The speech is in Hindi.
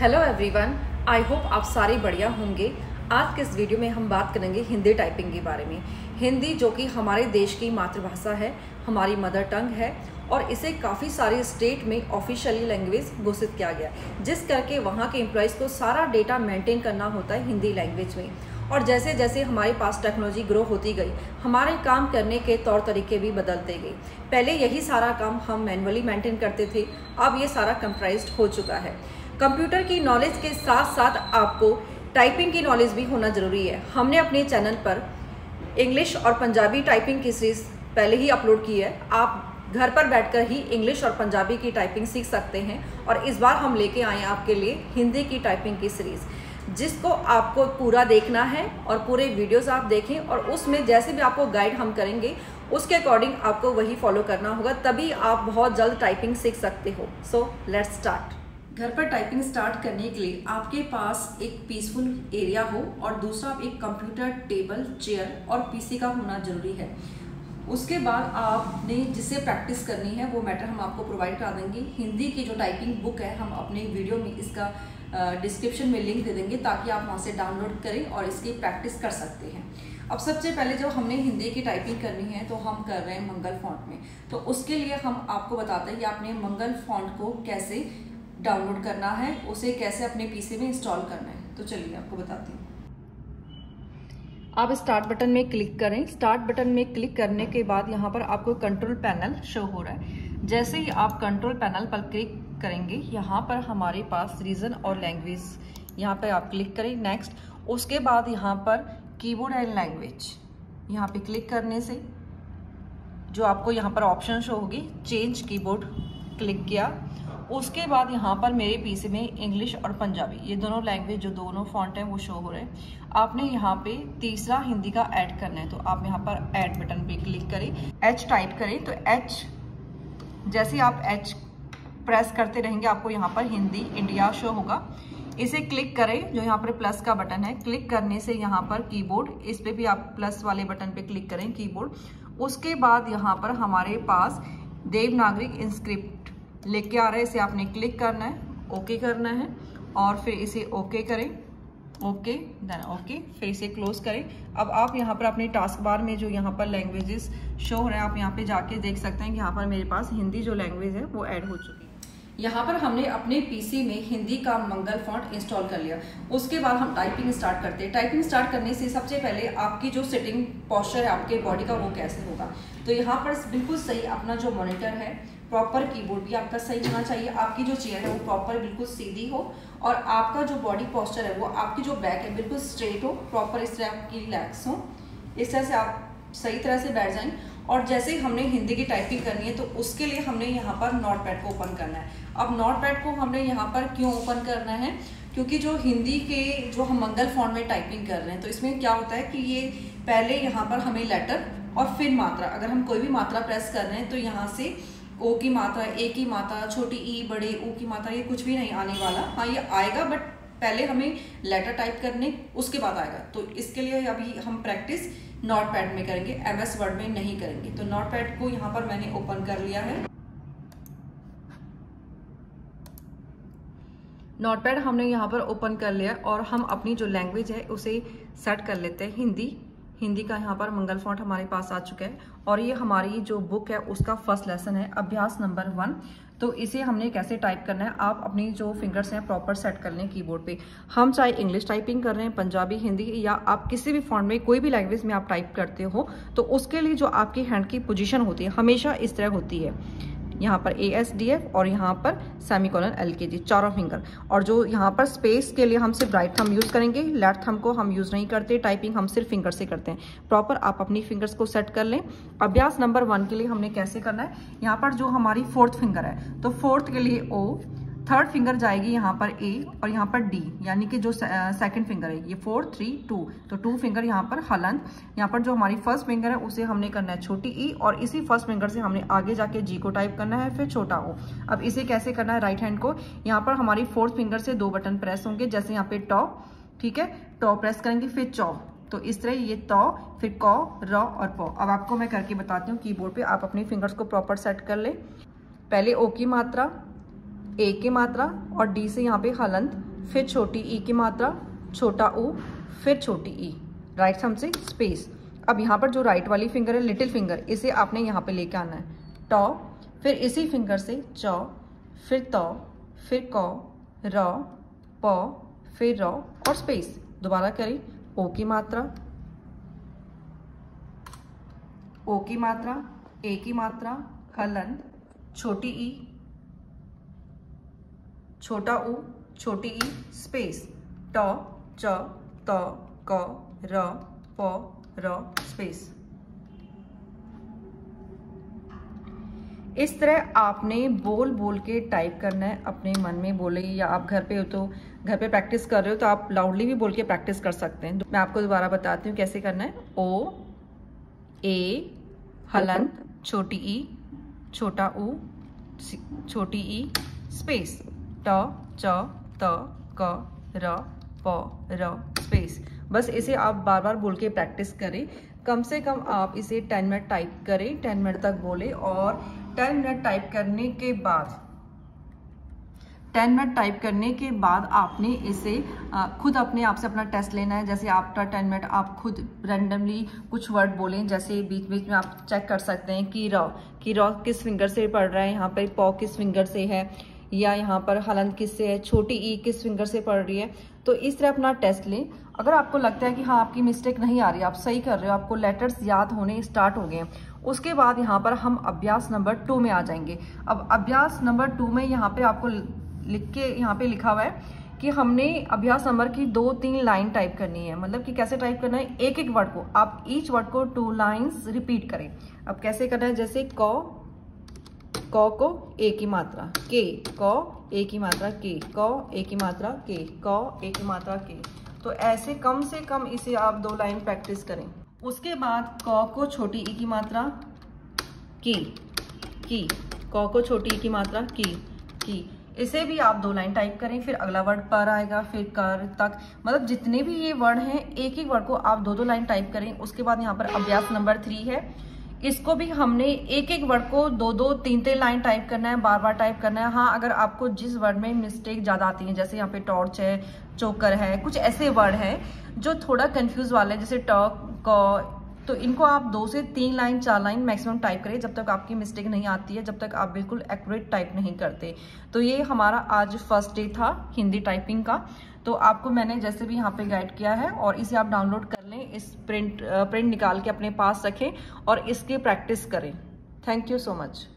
हेलो एवरीवन, आई होप आप सारे बढ़िया होंगे। आज के इस वीडियो में हम बात करेंगे हिंदी टाइपिंग के बारे में। हिंदी जो कि हमारे देश की मातृभाषा है, हमारी मदर टंग है और इसे काफ़ी सारे स्टेट में ऑफिशियली लैंग्वेज घोषित किया गया, जिस करके वहाँ के एम्प्लॉइज़ को सारा डेटा मेंटेन करना होता है हिंदी लैंग्वेज में। और जैसे जैसे हमारे पास टेक्नोलॉजी ग्रो होती गई, हमारे काम करने के तौर तरीके भी बदलते गए। पहले यही सारा काम हम मैन्युअली मेंटेन करते थे, अब ये सारा कंप्यूटराइज्ड हो चुका है। कंप्यूटर की नॉलेज के साथ साथ आपको टाइपिंग की नॉलेज भी होना ज़रूरी है। हमने अपने चैनल पर इंग्लिश और पंजाबी टाइपिंग की सीरीज़ पहले ही अपलोड की है। आप घर पर बैठकर ही इंग्लिश और पंजाबी की टाइपिंग सीख सकते हैं। और इस बार हम लेके आए आपके लिए हिंदी की टाइपिंग की सीरीज़, जिसको आपको पूरा देखना है और पूरे वीडियोस आप देखें। और उसमें जैसे भी आपको गाइड हम करेंगे, उसके अकॉर्डिंग आपको वही फॉलो करना होगा, तभी आप बहुत जल्द टाइपिंग सीख सकते हो। So let's start. घर पर टाइपिंग स्टार्ट करने के लिए आपके पास एक पीसफुल एरिया हो और दूसरा एक कंप्यूटर, टेबल, चेयर और पीसी का होना जरूरी है। उसके बाद आपने जिसे प्रैक्टिस करनी है वो मैटर हम आपको प्रोवाइड करा देंगे। हिंदी की जो टाइपिंग बुक है, हम अपने वीडियो में इसका डिस्क्रिप्शन में लिंक दे देंगे ताकि आप वहाँ से डाउनलोड करें और इसकी प्रैक्टिस कर सकते हैं। अब सबसे पहले जब हमने हिंदी की टाइपिंग करनी है तो हम कर रहे हैं मंगल फॉन्ट में, तो उसके लिए हम आपको बताते हैं कि आपने मंगल फॉन्ट को कैसे डाउनलोड करना है, उसे कैसे अपने पीसी में इंस्टॉल करना है। तो चलिए आपको बताती हूँ। आप स्टार्ट बटन में क्लिक करें। स्टार्ट बटन में क्लिक करने के बाद यहाँ पर आपको कंट्रोल पैनल शो हो रहा है। जैसे ही आप कंट्रोल पैनल पर क्लिक करेंगे, यहाँ पर हमारे पास रीजन और लैंग्वेज, यहाँ पर आप क्लिक करें नेक्स्ट। उसके बाद यहाँ पर कीबोर्ड एंड लैंग्वेज, यहाँ पे क्लिक करने से जो आपको यहाँ पर ऑप्शन शो होगी, चेंज कीबोर्ड क्लिक किया। उसके बाद यहाँ पर मेरे पीसी में इंग्लिश और पंजाबी, ये दोनों लैंग्वेज, जो दोनों फॉन्ट हैं वो शो हो रहे हैं। आपने यहाँ पे तीसरा हिंदी का ऐड करना है, तो आप यहाँ पर ऐड बटन पे क्लिक करें, एच टाइप करें। तो एच, जैसे आप एच प्रेस करते रहेंगे आपको यहाँ पर हिंदी इंडिया शो होगा। इसे क्लिक करें, जो यहाँ पर प्लस का बटन है। क्लिक करने से यहाँ पर कीबोर्ड, इस पे भी आप प्लस वाले बटन पे क्लिक करें कीबोर्ड। उसके बाद यहाँ पर हमारे पास देवनागरी इंस्क्रिप्ट लेके आ रहा है, इसे आपने क्लिक करना है, ओके करना है और फिर इसे ओके करें, ओके देन ओके, फिर इसे क्लोज करें। अब आप यहाँ पर अपने टास्क बार में जो यहाँ पर लैंग्वेजेस शो हो रहे हैं, आप यहाँ पे जाके देख सकते हैं कि यहाँ पर मेरे पास हिंदी जो लैंग्वेज है वो ऐड हो चुकी है। यहाँ पर हमने अपने पीसी में हिंदी का मंगल फॉन्ट इंस्टॉल कर लिया। उसके बाद हम टाइपिंग स्टार्ट करते हैं। टाइपिंग स्टार्ट करने से सबसे पहले आपकी जो सिटिंग पॉस्चर है आपके बॉडी का, वो कैसे होगा, तो यहाँ पर बिल्कुल सही अपना जो मॉनिटर है, प्रॉपर कीबोर्ड भी आपका सही होना चाहिए, आपकी जो चेयर है वो प्रॉपर बिल्कुल सीधी हो और आपका जो बॉडी पॉस्चर है वो, आपकी जो बैक है बिल्कुल स्ट्रेट हो, प्रॉपर इस तरह आपकी रिलैक्स हो, इस तरह से आप सही तरह से बैठ जाएं। और जैसे हमने हिंदी की टाइपिंग करनी है तो उसके लिए हमने यहाँ पर नोटपैड को ओपन करना है। अब नोटपैड को हमने यहाँ पर क्यों ओपन करना है, क्योंकि जो हिंदी के जो हम मंगल फॉन्ट में टाइपिंग कर रहे हैं तो इसमें क्या होता है कि ये पहले यहाँ पर हमें लेटर और फिर मात्रा, अगर हम कोई भी मात्रा प्रेस कर रहे हैं तो यहाँ से ओ की मात्रा, ए की मात्रा, छोटी ई, बड़े ओ की मात्रा, ये कुछ भी नहीं आने वाला। हाँ ये आएगा, बट पहले हमें लेटर टाइप करने, उसके बाद आएगा। तो इसके लिए अभी हम प्रैक्टिस नोटपैड में करेंगे, एमएस वर्ड में नहीं करेंगे। तो नोटपैड को यहाँ पर मैंने ओपन कर लिया है। नोटपैड हमने यहाँ पर ओपन कर लिया और हम अपनी जो लैंग्वेज है उसे सेट कर लेते हैं। हिंदी का यहाँ पर मंगल फॉन्ट हमारे पास आ चुका है और ये हमारी जो बुक है उसका फर्स्ट लेसन है, अभ्यास नंबर 1। तो इसे हमने कैसे टाइप करना है, आप अपनी जो फिंगर्स हैं प्रॉपर सेट कर लें कीबोर्ड पे। हम चाहे इंग्लिश टाइपिंग कर रहे हैं, पंजाबी, हिंदी या आप किसी भी फॉन्ट में, कोई भी लैंग्वेज में आप टाइप करते हो तो उसके लिए जो आपकी हैंड की पोजिशन होती है हमेशा इस तरह होती है। यहाँ पर ASDF और यहाँ पर सेमीकोलन LKG, चारों फिंगर। और जो यहाँ पर स्पेस के लिए हम सिर्फ राइट थंब यूज़ करेंगे, लेफ्ट थंब को हम यूज़ नहीं करते, टाइपिंग हम सिर्फ फिंगर से करते हैं। प्रॉपर आप अपनी फिंगर्स को सेट कर लें। अभ्यास नंबर 1 के लिए हमने कैसे करना है, यहाँ पर जो हमारी फोर्थ फिंगर है तो फोर्थ के लिए O, थर्ड फिंगर जाएगी यहाँ पर A और यहाँ पर D, यानी कि जो सेकंड फिंगर है ये 4, 3, 2, तो 2 फिंगर यहाँ पर हलन। यहाँ पर जो हमारी फर्स्ट फिंगर है उसे हमने करना है छोटी E और इसी फर्स्ट फिंगर से हमने आगे जाके G को टाइप करना है, फिर छोटा O। अब इसे कैसे करना है, राइट हैंड को यहाँ पर हमारी फोर्थ फिंगर से 2 बटन प्रेस होंगे, जैसे यहाँ पे टॉ, ठीक है, टॉ प्रेस करेंगे फिर चौ, तो इस तरह ये तौ, फिर कौ, र और पौ। अब आपको मैं करके बताती हूँ कीबोर्ड पे। आप अपने फिंगर्स को प्रॉपर सेट कर लें। पहले ओ की मात्रा, ए की मात्रा और डी से यहाँ पे हलंत, फिर छोटी ई की मात्रा, छोटा ओ, फिर छोटी ई, राइट थंब से स्पेस। अब यहाँ पर जो राइट वाली फिंगर है, लिटिल फिंगर, इसे आपने यहाँ पे लेके आना है, टॉ, फिर इसी फिंगर से चौ, फिर तौ, फिर कौ, रौ, पौ, फिर रौ और स्पेस। दोबारा करें, ओ की मात्रा, ओ की मात्रा, ए की मात्रा, हलन, छोटी ई, छोटा ऊ, छोटी ई, स्पेस, टॉ, च, तौ, क, र, प, र, स्पेस। इस तरह आपने बोल बोल के टाइप करना है, अपने मन में बोले, या आप घर पे हो तो घर पे प्रैक्टिस कर रहे हो तो आप लाउडली भी बोल के प्रैक्टिस कर सकते हैं। मैं आपको दोबारा बताती हूँ कैसे करना है। ओ, ए, हलंत, छोटी ई, छोटा ऊ, छोटी ई, स्पेस, ट, च, त, क, र, प, र, स्पेस। बस इसे आप बार बार बोल के प्रैक्टिस करें। कम से कम आप इसे 10 मिनट टाइप करें, 10 मिनट तक बोले, और 10 मिनट टाइप करने के बाद 10 मिनट टाइप करने के बाद आपने इसे खुद अपने आप से अपना टेस्ट लेना है। जैसे आफ्टर 10 मिनट आप खुद रैंडमली कुछ वर्ड बोलें, जैसे बीच बीच में आप चेक कर सकते हैं कि रौ, की रौ किस फिंगर से पड़ रहा है, यहाँ पर पौ किस फिंगर से है, या यहाँ पर हलंत किस से है, छोटी ई किस फिंगर से पड़ रही है। तो इस तरह अपना टेस्ट लें। अगर आपको लगता है कि हाँ आपकी मिस्टेक नहीं आ रही, आप सही कर रहे हो, आपको लेटर्स याद होने स्टार्ट हो गए हैं, उसके बाद यहाँ पर हम अभ्यास नंबर 2 में आ जाएंगे। अब अभ्यास नंबर 2 में यहाँ पर आपको लिख के यहाँ पे लिखा हुआ है कि हमने अभ्यास नंबर की 2-3 लाइन टाइप करनी है। मतलब कि कैसे टाइप करना है, एक एक वर्ड को, आप ईच वर्ड को 2 लाइंस रिपीट करें। अब कैसे करना है, जैसे कौ, कौ को ए की मात्रा के, कौ ए की मात्रा के, कौ ए की मात्रा के, कौ ए की मात्रा के। तो ऐसे कम से कम इसे आप 2 लाइन प्रैक्टिस करें। उसके बाद कौ को छोटी ई की मात्रा की, कौ को छोटी ई की मात्रा की, इसे भी आप 2 लाइन टाइप करें। फिर अगला वर्ड पर आएगा, फिर कर, तक, मतलब जितने भी ये वर्ड हैं एक एक वर्ड को आप 2-2 लाइन टाइप करें। उसके बाद यहाँ पर अभ्यास नंबर 3 है, इसको भी हमने एक एक वर्ड को 2-2, 3-3 लाइन टाइप करना है, बार बार टाइप करना है। हाँ, अगर आपको जिस वर्ड में मिस्टेक ज़्यादा आती है, जैसे यहाँ पे टॉर्च है, चोकर है, कुछ ऐसे वर्ड हैं जो थोड़ा कन्फ्यूज वाले, जैसे टॉक, कॉ, तो इनको आप 2 से 3 लाइन, 4 लाइन मैक्सिमम टाइप करें, जब तक आपकी मिस्टेक नहीं आती है, जब तक आप बिल्कुल एक्यूरेट टाइप नहीं करते। तो ये हमारा आज फर्स्ट डे था हिंदी टाइपिंग का। तो आपको मैंने जैसे भी यहाँ पे गाइड किया है, और इसे आप डाउनलोड कर लें, इस प्रिंट निकाल के अपने पास रखें और इसकी प्रैक्टिस करें। Thank you so much.